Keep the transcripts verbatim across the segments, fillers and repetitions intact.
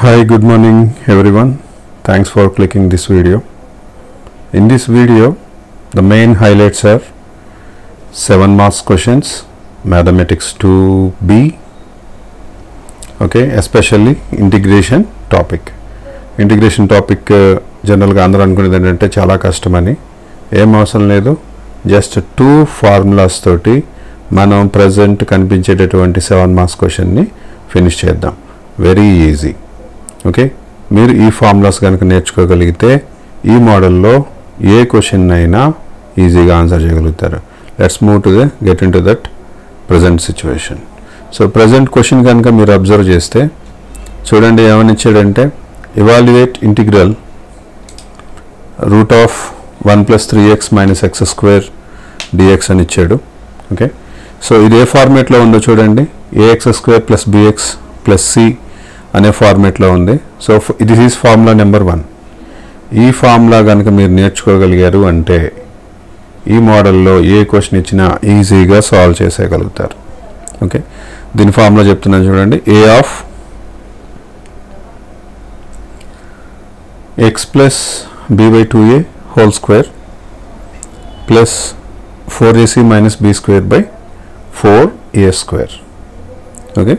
Hi, good morning everyone. Thanks for clicking this video. In this video, the main highlights are seven marks questions, mathematics two B, okay, especially integration topic. Integration topic general ga andaru anukunedi entante chaala kashtam ani em avasaram ledu, just two formulas toti manam present కనిపించేటటువంటి seven marks question ni finish చేద్దాం. Very easy. Okay, మీరు ఈ formulas కనుక నేర్చుకోగలిగితే ఈ మోడల్లో ఏ question అయినా ఈజీగా answer చేయగలుగుతారు. Let's move to the get in to that present situation. So present question కనుక మీరు అబ్జర్వ్ చేస్తే చూడండి, ఏమని ఇచ్చాడంటే evaluate integral root of one plus three x minus x square dx అని ఇచ్చాడు. ఓకే, సో ఇది ఏ ఫార్మేట్లో ఉందో చూడండి, ax square plus bx plus c అనే ఫార్మేట్లో ఉంది. So this is formula number one. ఈ ఫార్ములా కనుక మీరు నేర్చుకోగలిగారు అంటే ఈ మోడల్లో ఏ క్వశ్చన్ ఇచ్చినా ఈజీగా సాల్వ్ చేసేయగలుగుతారు. ఓకే, దీని ఫార్ములా చెప్తున్నాను చూడండి, a of x plus b by two a whole square plus four ac minus b square by four a square. Okay,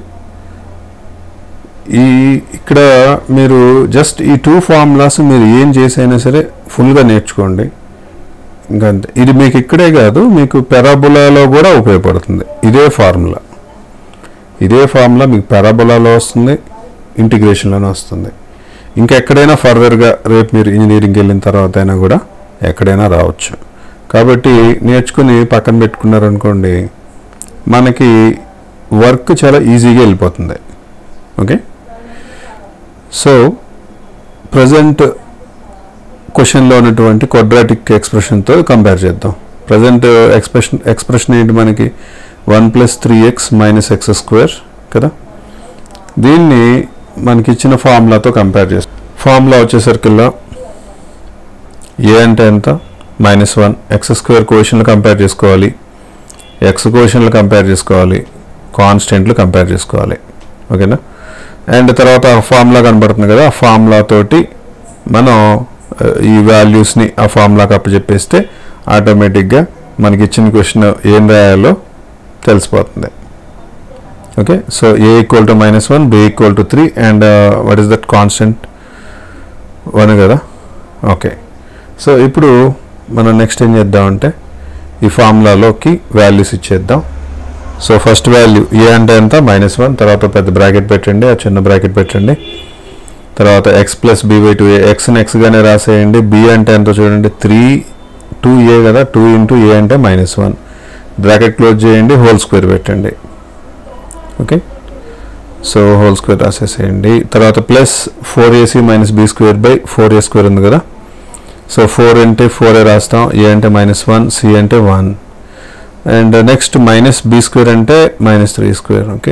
ఈ ఇక్కడ మీరు జస్ట్ ఈ టూ ఫార్ములాస్ మీరు ఏం చేసైనా సరే ఫుల్గా నేర్చుకోండి. ఇంకా ఇది మీకు ఇక్కడే కాదు, మీకు పెరాబులాలో కూడా ఉపయోగపడుతుంది. ఇదే ఫార్ములా ఇదే ఫార్ములా మీకు పెరాబులాలో వస్తుంది, ఇంటిగ్రేషన్లోనే వస్తుంది. ఇంకా ఎక్కడైనా ఫర్దర్గా రేపు మీరు ఇంజనీరింగ్కి వెళ్ళిన తర్వాత అయినా కూడా ఎక్కడైనా రావచ్చు. కాబట్టి నేర్చుకుని పక్కన పెట్టుకున్నారనుకోండి, మనకి వర్క్ చాలా ఈజీగా వెళ్ళిపోతుంది. ఓకే, సో ప్రజెంట్ క్వశ్చన్లో ఉన్నటువంటి క్వాడ్రాటిక్ ఎక్స్ప్రెషన్తో కంపేర్ చేద్దాం. ప్రజెంట్ ఎక్స్ప్రెషన్ ఎక్స్ప్రెషన్ ఏంటి మనకి, one plus three x minus x square కదా. దీన్ని మనకి ఇచ్చిన ఫార్ములాతో కంపేర్ చేస్తాం. ఫార్ములా వచ్చేసరికల్లా ఏ అంటే ఎంత, మైనస్ వన్. ఎక్స్ స్క్వేర్ క్వశ్చన్లు కంపేర్ చేసుకోవాలి, ఎక్స్ క్వశ్చన్లు కంపేర్ చేసుకోవాలి, కాన్స్టెంట్లు కంపేర్ చేసుకోవాలి. ఓకేనా, అండ్ తర్వాత ఆ ఫార్ములా కనబడుతుంది కదా, ఆ ఫార్ములా తోటి మనం ఈ వాల్యూస్ని ఆ ఫార్ములాకి అప్పచెప్పేస్తే ఆటోమేటిక్గా మనకి ఇచ్చిన క్వశ్చన్ ఏం రాయాలో తెలిసిపోతుంది. Okay, so a equal to minus one, b equal to three, and what is that constant one కదా. ఓకే, సో ఇప్పుడు మనం నెక్స్ట్ ఏం చేద్దామంటే ఈ ఫార్ములాలోకి వాల్యూస్ ఇచ్చేద్దాం. సో ఫస్ట్ వాల్యూ ఏ అంటే ఎంత, మైనస్ వన్. తర్వాత పెద్ద బ్రాకెట్ పెట్టండి, ఆ చిన్న బ్రాకెట్ పెట్టండి. తర్వాత X plus be by two ఏ, ఎక్స్ని ఎక్స్గానే రాసేయండి. బి అంటే ఎంతో చూడండి, త్రీ టూ ఏ కదా, టూ ఇంటూ ఏ అంటే మైనస్ వన్. బ్రాకెట్ క్లోజ్ చేయండి, హోల్ స్క్వేర్ పెట్టండి. ఓకే, సో హోల్ స్క్వేర్ రాసేసేయండి. తర్వాత plus four ac minus b square by four a square ఉంది కదా. సో ఫోర్ అంటే ఫోర్ ఏ రాస్తాం, ఏ అంటే మైనస్ వన్, సి అంటే one. And next minus b square అంటే minus three square. Okay,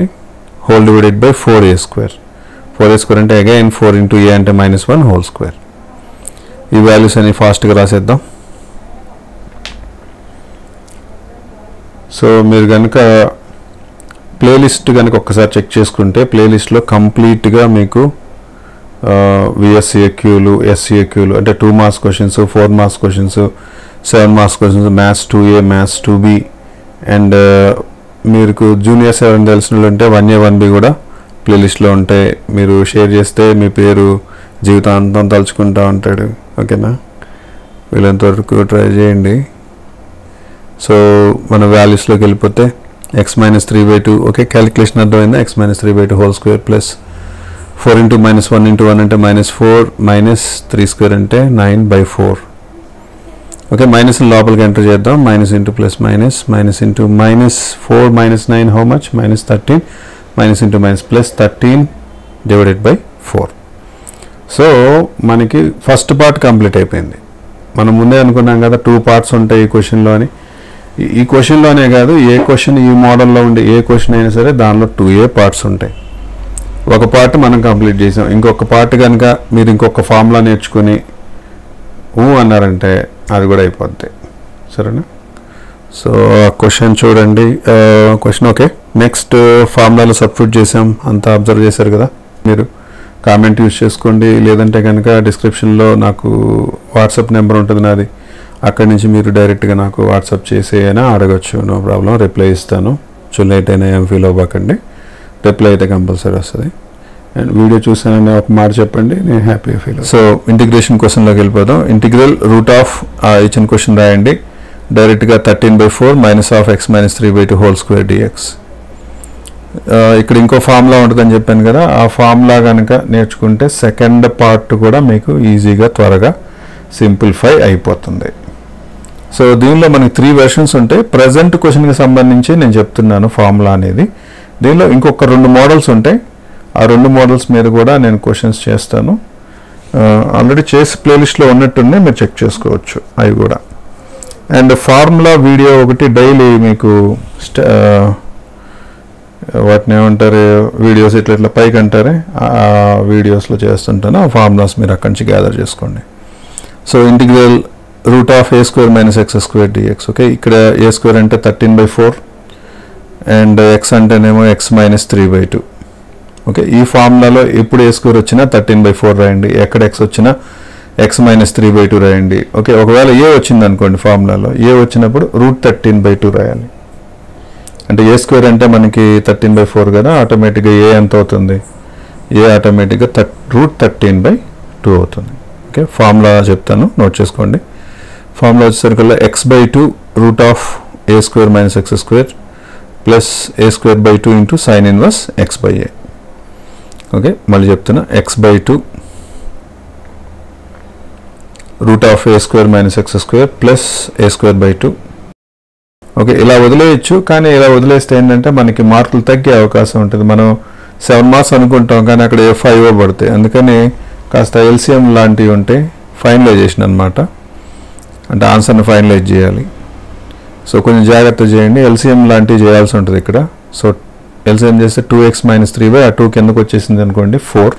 whole divided by four a square. Four a square అంటే again four into a అంటే minus one whole square. ఈ values అన్ని ఫాస్ట్గా రాసేద్దాం. So మీరు కనుక playlist కనుక ఒక్కసారి చెక్ చేసుకుంటే ప్లేలిస్ట్లో కంప్లీట్గా మీకు విఎస్సిఏక్యూలు, ఎస్సిఏక్యూలు అంటే two marks questions, four marks questions, seven marks questions, maths two A, maths two B, and మీకు జూనియర్స్ ఎవరైనా తెలిసిన ఉంటే వన్ ఏ వన్ బి కూడా ప్లేలిస్ట్లో ఉంటాయి. మీరు షేర్ చేస్తే మీ పేరు జీవితాంతం తలుచుకుంటూ ఉంటాడు. ఓకేనా, వీళ్ళంత వరకు ట్రై చేయండి. సో మన వాల్యూస్లోకి వెళ్ళిపోతే x minus three by two. Okay, calculation అర్థమైందా. X minus three by two whole square plus four into minus one into one అంటే minus four, minus three square అంటే nine by four. Okay, minus లోపలికి enter చేద్దాం. Minus into plus minus, minus into minus four minus nine how much, minus thirteen. Minus into minus plus thirteen divided by four. So మనకి first part complete అయిపోయింది. మనం ముందే అనుకున్నాం కదా two parts ఉంటాయి ఈ క్వశ్చన్లో అని. ఈ క్వశ్చన్లోనే కాదు, ఏ క్వశ్చన్ ఈ మోడల్లో ఉండే ఏ క్వశ్చన్ అయినా సరే దానిలో టూ ఏ పార్ట్స్ ఉంటాయి. ఒక పార్ట్ మనం కంప్లీట్ చేసాం. ఇంకొక పార్ట్ కనుక మీరు ఇంకొక ఫార్ములా నేర్చుకుని ఊ అన్నారంటే అది కూడా అయిపోద్ది. సరేనా, సో క్వశ్చన్ చూడండి, క్వశ్చన్. ఓకే, నెక్స్ట్ ఫార్ములాలో సబ్స్టిట్యూట్ చేసాం, అంతా అబ్జర్వ్ చేశారు కదా మీరు. కామెంట్ యూస్ చేసుకోండి. లేదంటే కనుక డిస్క్రిప్షన్లో నాకు వాట్సాప్ నెంబర్ ఉంటుంది నాది, అక్కడి నుంచి మీరు డైరెక్ట్గా నాకు వాట్సాప్ చేసి అయినా అడగచ్చు, నో ప్రాబ్లం, రిప్లై ఇస్తాను. సో లేట్ అయినా ఏం ఫీల్ అవ్వకండి, రిప్లై అయితే కంపల్సరీ వస్తుంది. అండ్ వీడియో చూసానని ఒక మాట చెప్పండి, నేను హ్యాపీగా ఫీల్. సో ఇంటిగ్రేషన్ క్వశ్చన్లోకి వెళ్ళిపోదాం. ఇంటిగ్రల్ రూట్ ఆఫ్ ఇచ్చిన క్వశ్చన్ రాయండి, డైరెక్ట్గా thirteen by four minus of x minus three by two whole square dx. ఇక్కడ ఇంకో ఫార్ములా ఉంటుందని చెప్పాను కదా, ఆ ఫార్ములా కనుక నేర్చుకుంటే సెకండ్ పార్ట్ కూడా మీకు ఈజీగా త్వరగా సింప్లిఫై అయిపోతుంది. సో దీనిలో మనకి త్రీ వెర్షన్స్ ఉంటాయి. ప్రజెంట్ క్వశ్చన్కి సంబంధించి నేను చెప్తున్నాను ఫార్ములా అనేది. దీనిలో ఇంకొక రెండు మోడల్స్ ఉంటాయి, ఆ రెండు మోడల్స్ మీద కూడా నేను క్వశ్చన్స్ చేస్తాను. ఆల్రెడీ చేసి ప్లేలిస్ట్లో ఉన్నట్టునే మీరు చెక్ చేసుకోవచ్చు అవి కూడా. అండ్ ఫార్ములా వీడియో ఒకటి డైలీ మీకు వాటిని ఏమంటారు వీడియోస్ ఇట్లా ఇట్లా పైకి అంటారే, ఆ వీడియోస్లో చేస్తుంటాను. ఆ ఫార్ములాస్ మీరు అక్కడి నుంచి గ్యాదర్ చేసుకోండి. So integral root of a square minus x square dx. Okay, ఇక్కడ ఏ స్క్వేర్ అంటే thirteen by four and x అంటేనేమో x minus three by two. Okay, ఈ ఫార్ములాలో ఎప్పుడు ఏ స్క్వేర్ వచ్చినా థర్టీన్ బై ఫోర్ రాయండి, ఎక్కడ ఎక్స్ వచ్చినా x minus three by two రాయండి. ఓకే, ఒకవేళ ఏ వచ్చింది అనుకోండి ఫార్ములాలో, ఏ వచ్చినప్పుడు రూట్ థర్టీన్ బై టూ రాయాలి. అంటే ఏ స్క్వేర్ అంటే మనకి థర్టీన్ బై ఫోర్ కదా, ఆటోమేటిక్గా ఏ ఎంత అవుతుంది, ఏ ఆటోమేటిక్గా థర్ రూట్ థర్టీన్ బై టూ అవుతుంది. ఓకే, ఫార్ములా చెప్తాను, నోట్ చేసుకోండి. ఫార్ములా వచ్చేసరికల్లా x by two root of a square minus x square plus a square by two into sine inverse x by a. Okay, మళ్ళీ చెప్తున్నా, x by two root of a square minus x square plus a square by two. Okay, ఇలా వదిలేయచ్చు, కానీ ఇలా వదిలేస్తే ఏంటంటే మనకి మార్కులు తగ్గే అవకాశం ఉంటుంది. మనం సెవెన్ మార్క్స్ అనుకుంటాం, కానీ అక్కడ ఏ ఫైవ్ పడతాయి, అందుకని కాస్త ఎల్సిఎం లాంటివి ఉంటే ఫైనలైజేషన్ అనమాట, అంటే ఆన్సర్ని ఫైనలైజ్ చేయాలి. సో కొంచెం జాగ్రత్త చేయండి, ఎల్సిఎం లాంటివి చేయాల్సి ఉంటుంది ఇక్కడ. సో ఎల్సిఎం చేస్తే two x minus three by ఆ టూ కిందకు వచ్చేసింది అనుకోండి ఫోర్.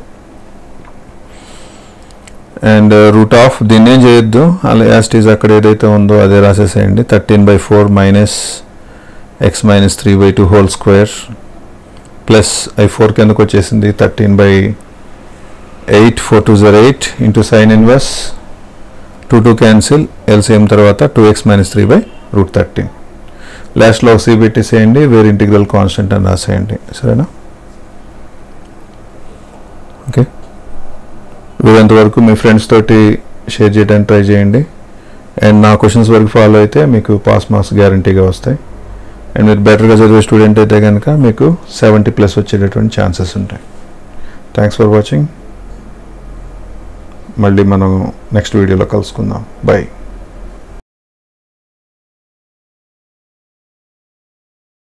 అండ్ రూట్ ఆఫ్ దీన్ని ఏం చేయొద్దు, అలా యాస్టీజ్ అక్కడ ఏదైతే ఉందో అదే రాసేసేయండి. Thirteen by four minus x minus three by two whole square plus ఐ ఫోర్ కిందకు వచ్చేసింది thirteen by eight, four two జర్ eight into sine inverse two two cancel, LCM తర్వాత two x minus three by root thirteen. లాస్ట్లో c పెట్టేసేయండి, where integral constant అని రాసేయండి, సరేనా? ఓకే, వీరంతవరకు మీ ఫ్రెండ్స్ తోటి షేర్ చేయడానికి ట్రై చేయండి. అండ్ నా క్వశ్చన్స్ వరకు ఫాలో అయితే మీకు పాస్ మార్క్స్ గ్యారంటీగా వస్తాయి. అండ్ మీరు బెటర్గా చదివే స్టూడెంట్ అయితే కనుక మీకు సెవెంటీ ప్లస్ వచ్చేటటువంటి ఛాన్సెస్ ఉంటాయి. Thanks for watching. మళ్ళీ మనం నెక్స్ట్ వీడియోలో కలుసుకుందాం. బై.